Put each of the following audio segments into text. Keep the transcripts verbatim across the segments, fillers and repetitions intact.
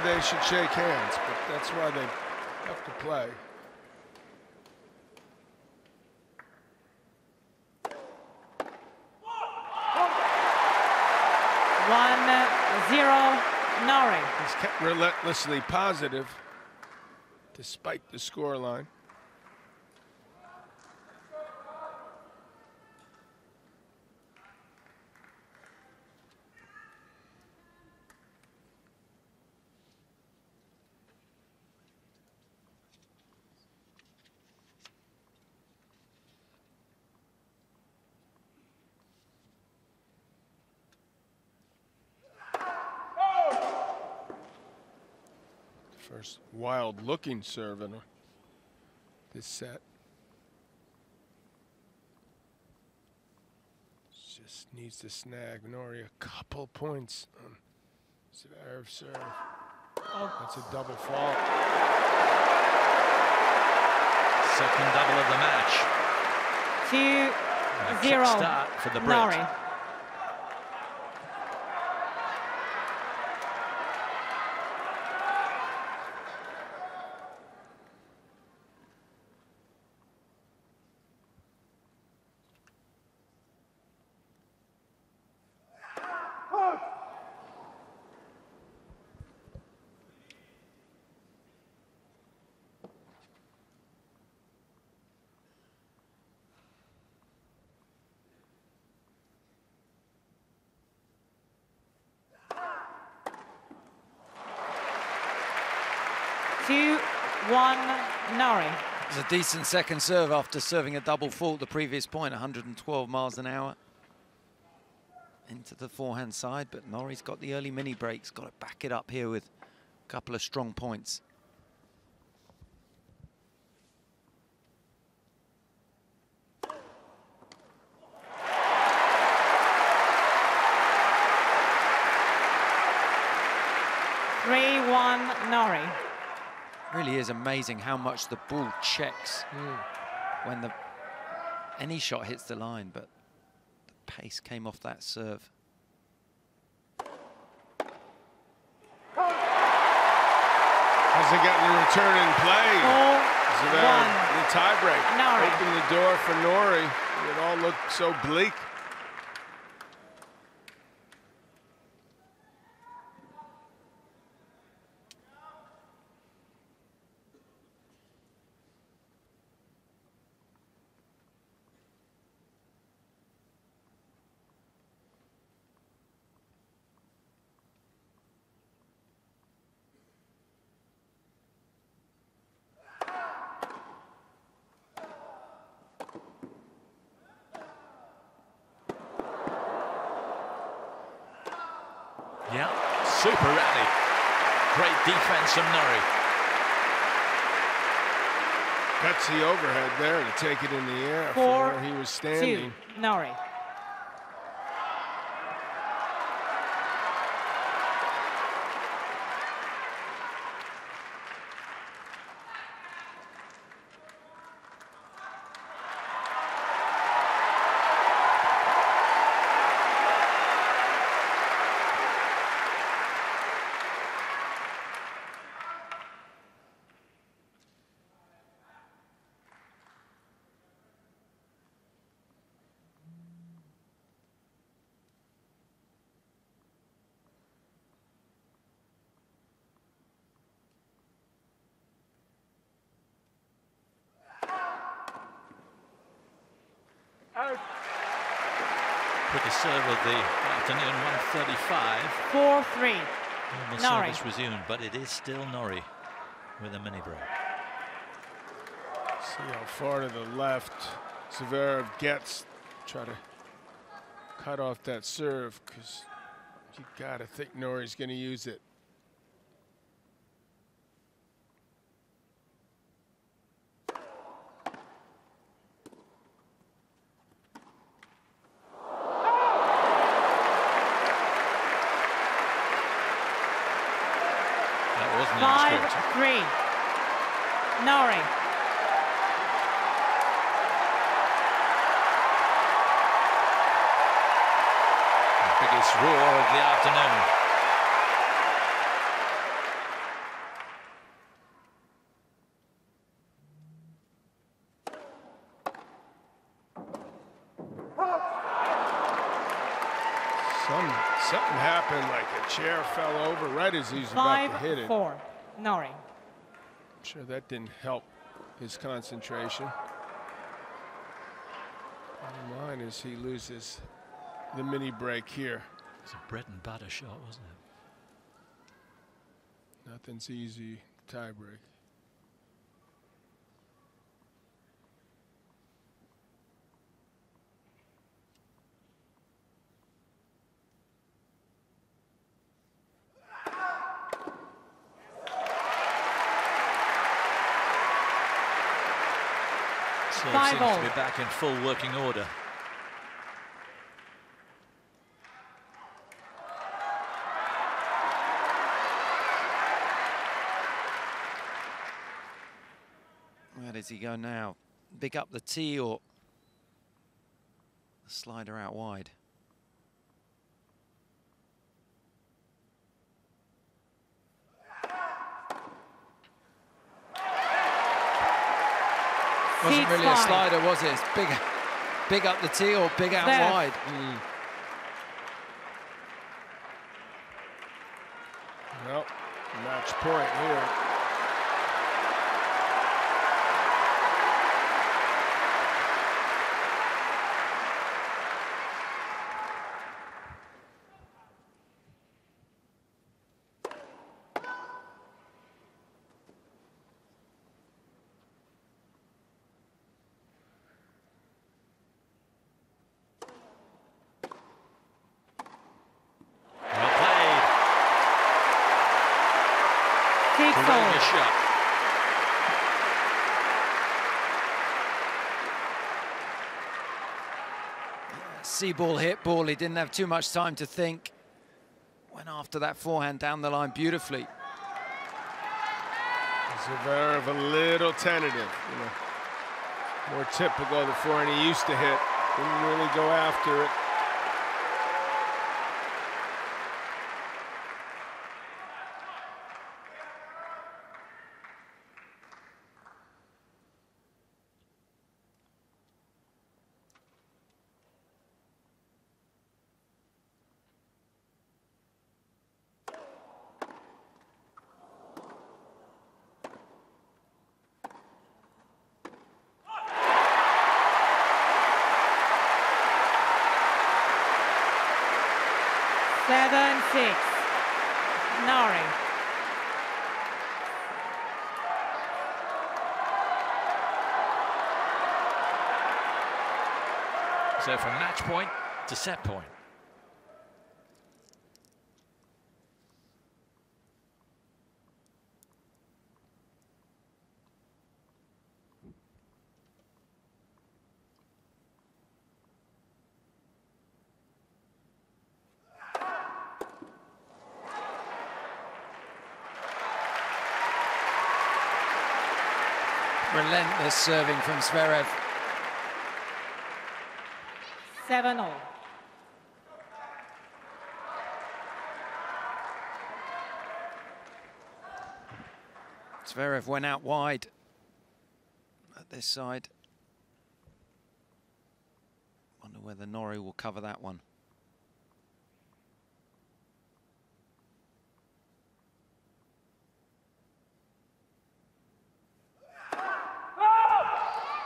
paper, they should shake hands, but that's why they have to play. one zero, Norrie. He's kept relentlessly positive despite the scoreline. First wild-looking serve in this set. Just needs to snag Norrie a couple points on Zverev serve. Oh. That's a double fault. Second double of the match. two zero. Start for the Brit. Norrie. two one, Norrie. It was a decent second serve after serving a double fault the previous point, one hundred twelve miles an hour. Into the forehand side, but Norrie's got the early mini breaks, got to back it up here with a couple of strong points. three one, Norrie. Really is amazing how much the ball checks mm. when the any shot hits the line, but the pace came off that serve. Has he gotten a return in play? Zverev, the tiebreak, opened the door for Norrie. It all looked so bleak. Yeah, super rally. Great defense from Norrie. Cuts the overhead there to take it in the air Four, from where he was standing. Two, Norrie. Quickest serve of the afternoon, one thirty-five. four three. And the Norrie. Service resumed, but it is still Norrie with a mini break. See how far to the left Zverev gets. Try to cut off that serve because you got to think Norrie's going to use it. five three, Norrie. The biggest roar of the afternoon. Something happened, like a chair fell over right as he's Five, about to hit it. Five four, Norrie. I'm sure that didn't help his concentration. Bottom line is he loses the mini break here. It's a bread and butter shot, wasn't it? Nothing's easy, tie break. So it seems to be back in full working order. Where does he go now? Big up the tee or the slider out wide? Wasn't really a slider, was it? It's big, big up the tee or big out there. Wide. Mm. Well, match point here. Shot. See ball, hit ball. He didn't have too much time to think. Went after that forehand down the line beautifully. Zverev a little tentative. You know, more typical of the forehand he used to hit. Didn't really go after it. seven six, Norrie. So from match point to set point. Relentless serving from Zverev. seven all. Zverev went out wide at this side. Wonder whether Norrie will cover that one.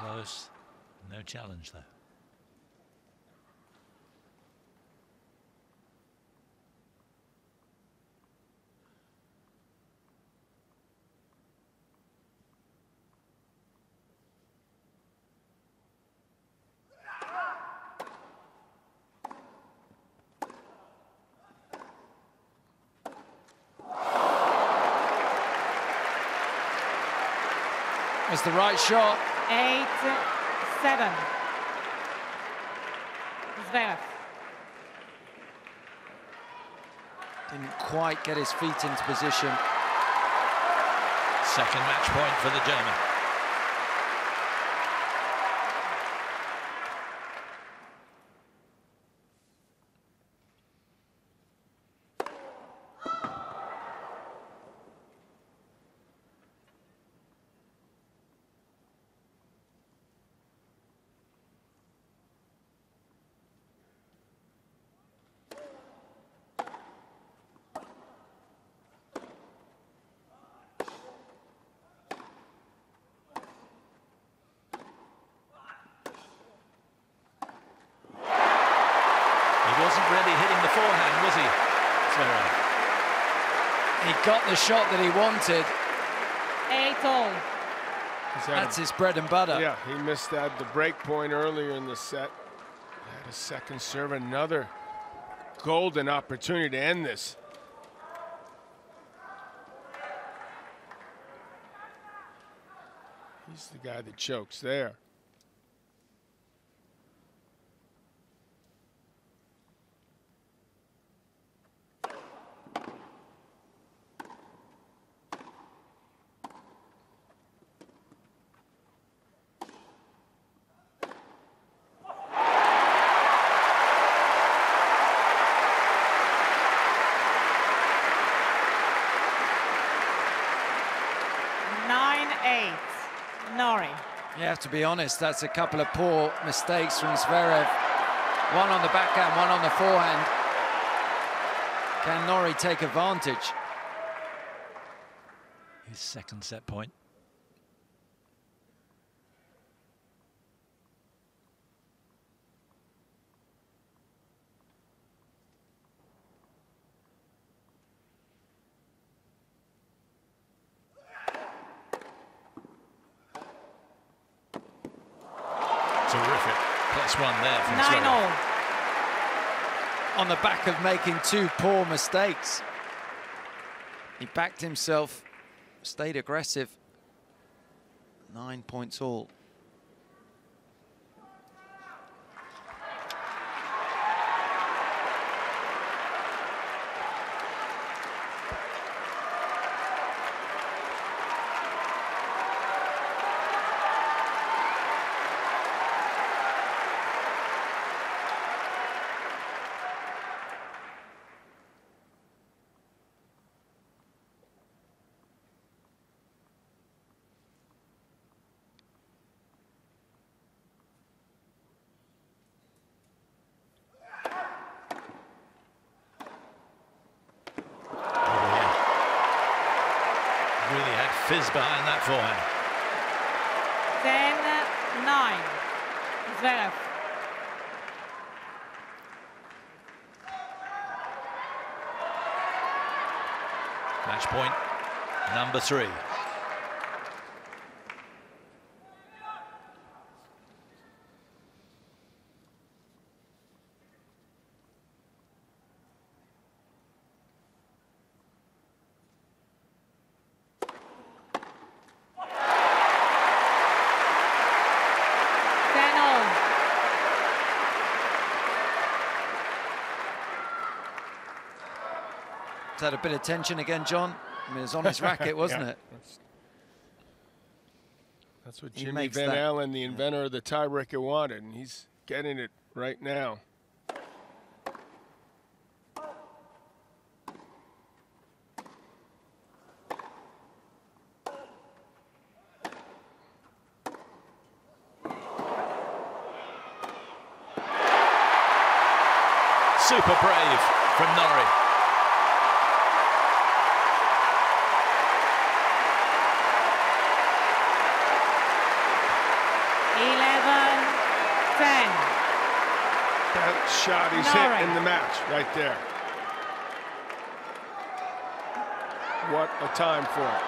Close, no challenge there. That's the right shot. eight seven. Zverev. Didn't quite get his feet into position. Second match point for the German. got the shot that he wanted. Eight all. That's his bread and butter. Yeah, he missed that the break point earlier in the set. Had a second serve, another golden opportunity to end this. He's the guy that chokes there. Norrie. You have to be honest, that's a couple of poor mistakes from Zverev. One on the backhand, one on the forehand. Can Norrie take advantage? His second set point. Terrific. Plus one there from Zverev. Nine all. On the back of making two poor mistakes. He backed himself, stayed aggressive. Nine points all. Really had fizz behind that forehand. Then nine. Zverev. Match point number three. Had a bit of tension again, John. I mean, it was on his racket, wasn't yeah. it? That's, that's what he Jimmy Van that. Allen, the inventor yeah. of the tiebreaker, wanted, and he's getting it right now. Super brave from Norrie. That shot he's Norrie. hit in the match right there. What a time for it.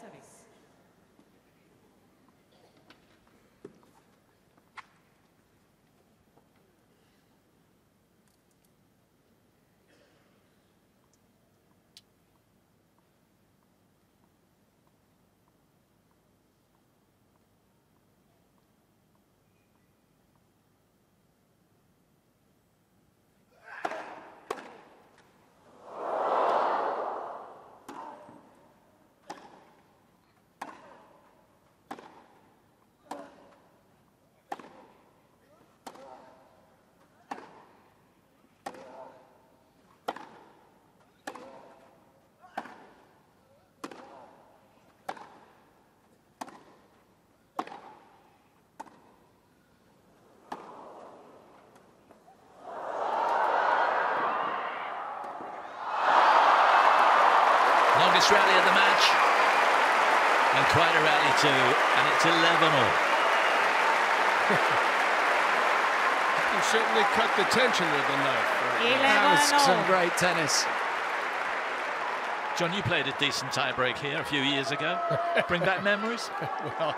Service. longest rally of the match. And quite a rally too, and it's eleven all. You certainly cut the tension with the knife. Right? That was some great tennis. John, you played a decent tie-break here a few years ago. Bring back memories? Well,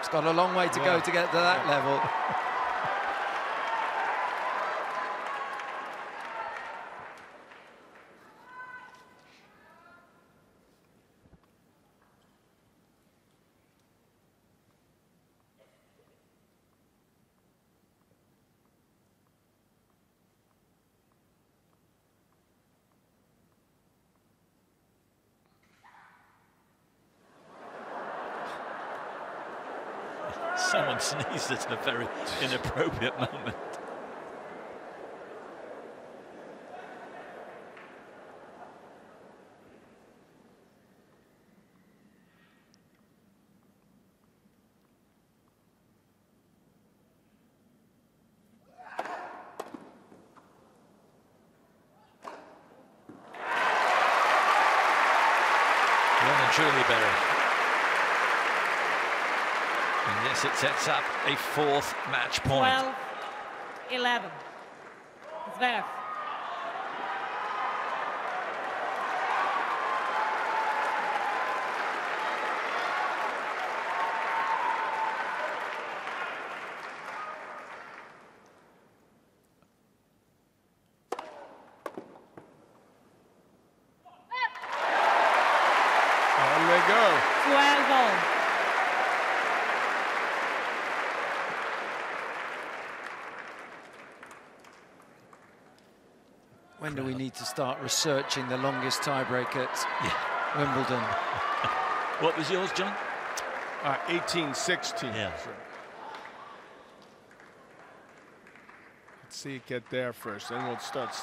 it's got a long way to well, go to get to that yeah. level. Someone sneezed at a very inappropriate moment. Well and truly, Barry. And yes, it sets up a fourth match point. twelve eleven. Zverev. On they go. twelve all. When do we need to start researching the longest tiebreak at yeah. Wimbledon? What was yours, John? Uh, eighteen sixteen. Yeah. So. Let's see it get there first, then we'll start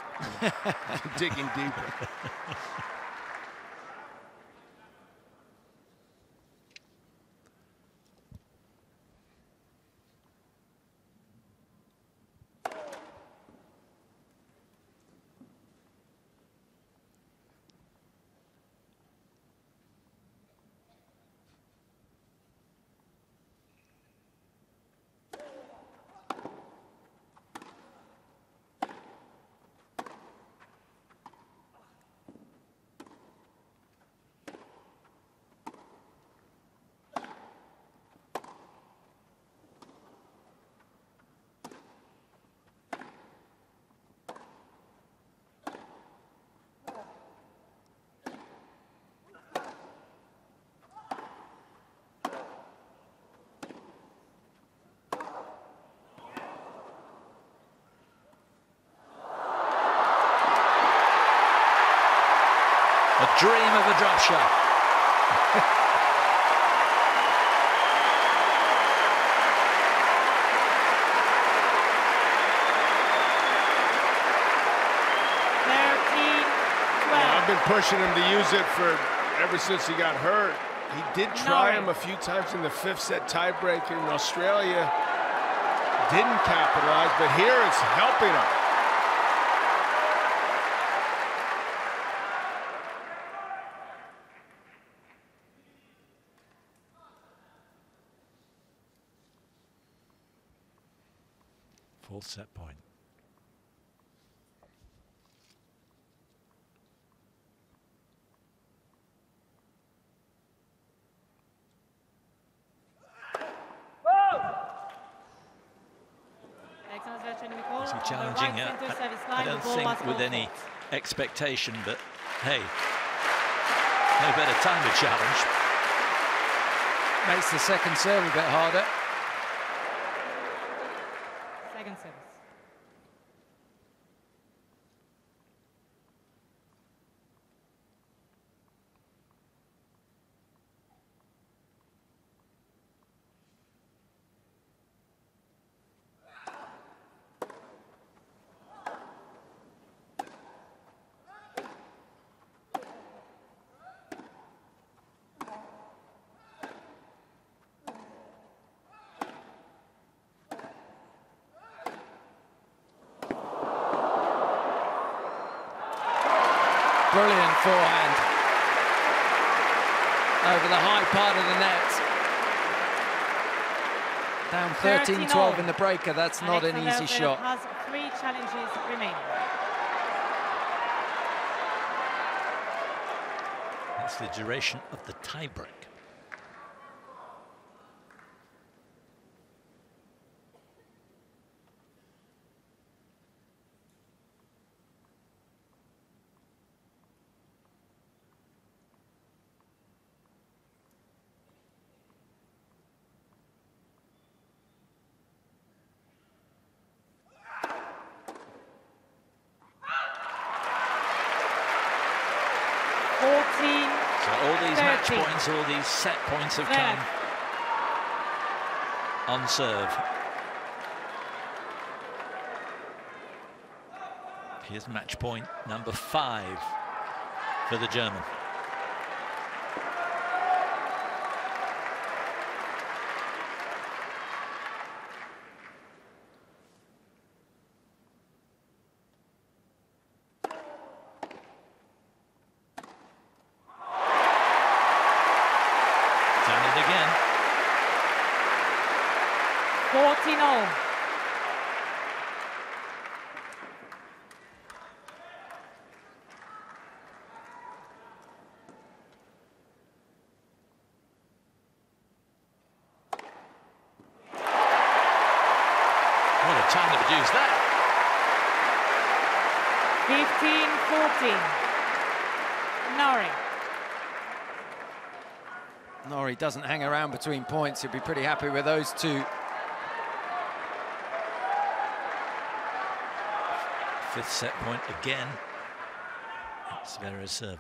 digging deeper. A dream of a drop shot. thirteen twelve. I've been pushing him to use it for ever since he got hurt. He did try him a few times in the fifth set tiebreaker in Australia. Didn't capitalize, but here it's helping him. Full set point. It's challenging. I, I, I don't think with any expectation, but hey, no better time to challenge. Makes the second serve a bit harder. Second service. Brilliant forehand. over the high part of the net. Down thirteen twelve in the breaker, that's not an easy shot. Alexander Zverev has three challenges remaining. That's the duration of the tiebreak. Points, all these set points have come on serve. Here's match point number five for the German. fourteen all. What a time to produce that. fifteen fourteen. Norrie. Norrie doesn't hang around between points. He'll be pretty happy with those two. Fifth set point again. Zverev serving.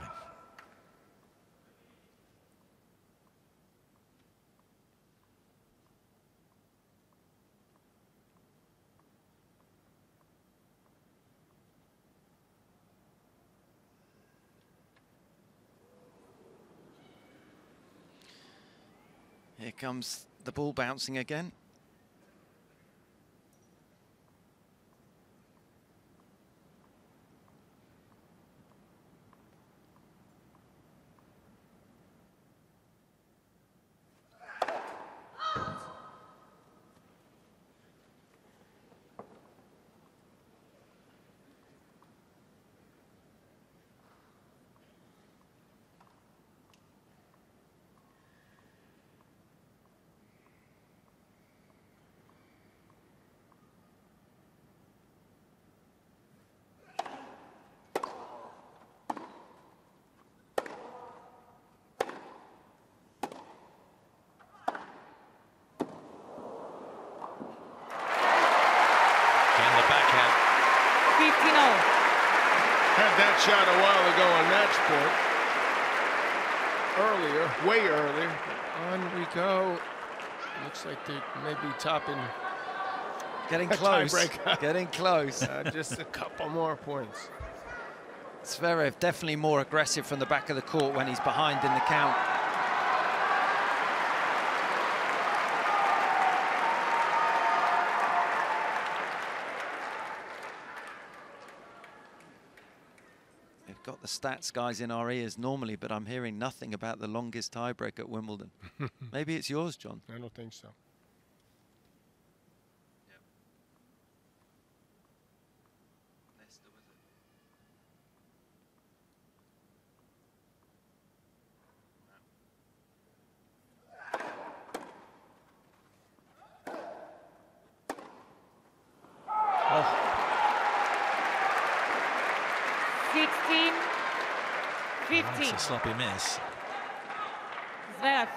Here comes the ball bouncing again. Had that shot a while ago on match point. Earlier, way earlier. On we go. Looks like they may be topping. Getting close. Getting close. Uh, just a couple more points. Zverev definitely more aggressive from the back of the court when he's behind in the count. Got the stats guys in our ears normally, but I'm hearing nothing about the longest tiebreak at Wimbledon. Maybe it's yours, John. I don't think so. That's a sloppy miss. Zverev.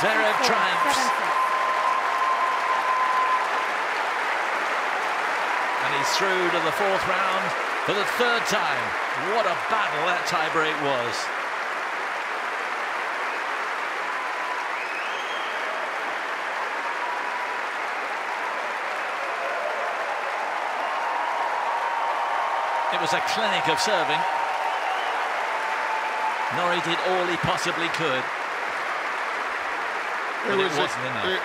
Zverev triumphs. And he's through to the fourth round. for the third time. What a battle that tiebreak was. It was a clinic of serving. Norrie did all he possibly could, but it wasn't enough.